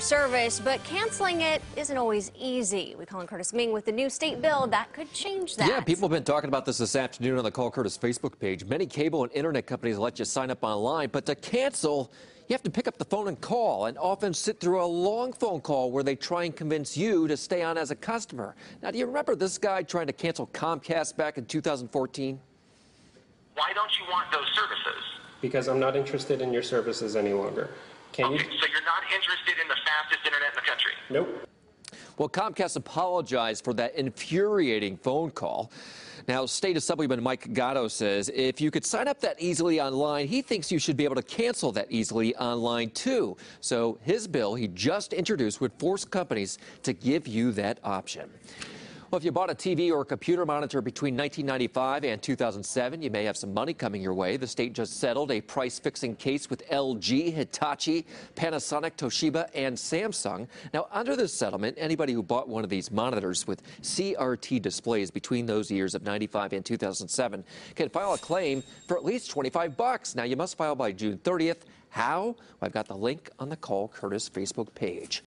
service, but canceling it isn't always easy. We call in Kurtis Ming with the new state bill that could change that. Yeah, people have been talking about this afternoon on the Call Kurtis Facebook page. Many cable and internet companies let you sign up online, but to cancel, you have to pick up the phone and call, and often sit through a long phone call where they try and convince you to stay on as a customer. Now, do you remember this guy trying to cancel Comcast back in 2014? Why don't you want those services? Because I'm not interested in your services any longer. So you're not interested in the fastest internet in the country? Nope. Well, Comcast apologized for that infuriating phone call. Now, State Assemblyman Mike Gatto says if you could sign up that easily online, he thinks you should be able to cancel that easily online, too. So his bill he just introduced would force companies to give you that option. Well, if you bought a TV or a computer monitor between 1995 and 2007, you may have some money coming your way. The state just settled a price-fixing case with LG, Hitachi, Panasonic, Toshiba, and Samsung. Now, under this settlement, anybody who bought one of these monitors with CRT displays between those years of 95 and 2007 can file a claim for at least $25. Now, you must file by June 30th. How? Well, I've got the link on the Call Kurtis Facebook page.